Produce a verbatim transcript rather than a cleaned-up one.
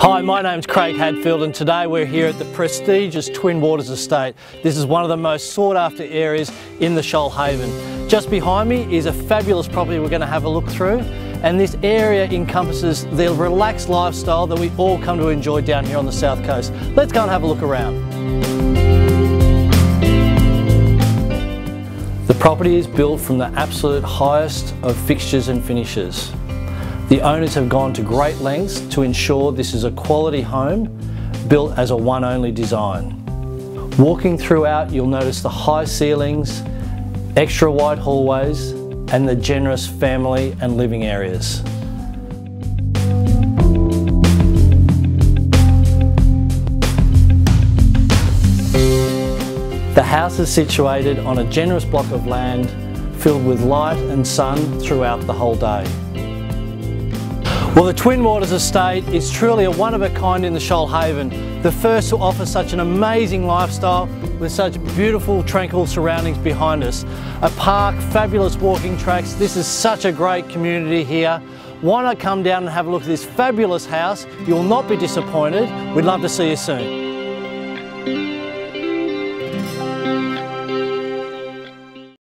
Hi, my name's Craig Hadfield and today we're here at the prestigious Twin Waters Estate. This is one of the most sought after areas in the Shoalhaven. Just behind me is a fabulous property we're going to have a look through, and this area encompasses the relaxed lifestyle that we all come to enjoy down here on the South Coast. Let's go and have a look around. The property is built from the absolute highest of fixtures and finishes. The owners have gone to great lengths to ensure this is a quality home built as a one-only design. Walking throughout, you'll notice the high ceilings, extra wide hallways, and the generous family and living areas. The house is situated on a generous block of land filled with light and sun throughout the whole day. Well, the Twin Waters Estate is truly a one of a kind in the Shoalhaven, the first to offer such an amazing lifestyle with such beautiful tranquil surroundings behind us. A park, fabulous walking tracks, this is such a great community here. Why not come down and have a look at this fabulous house? You'll not be disappointed. We'd love to see you soon.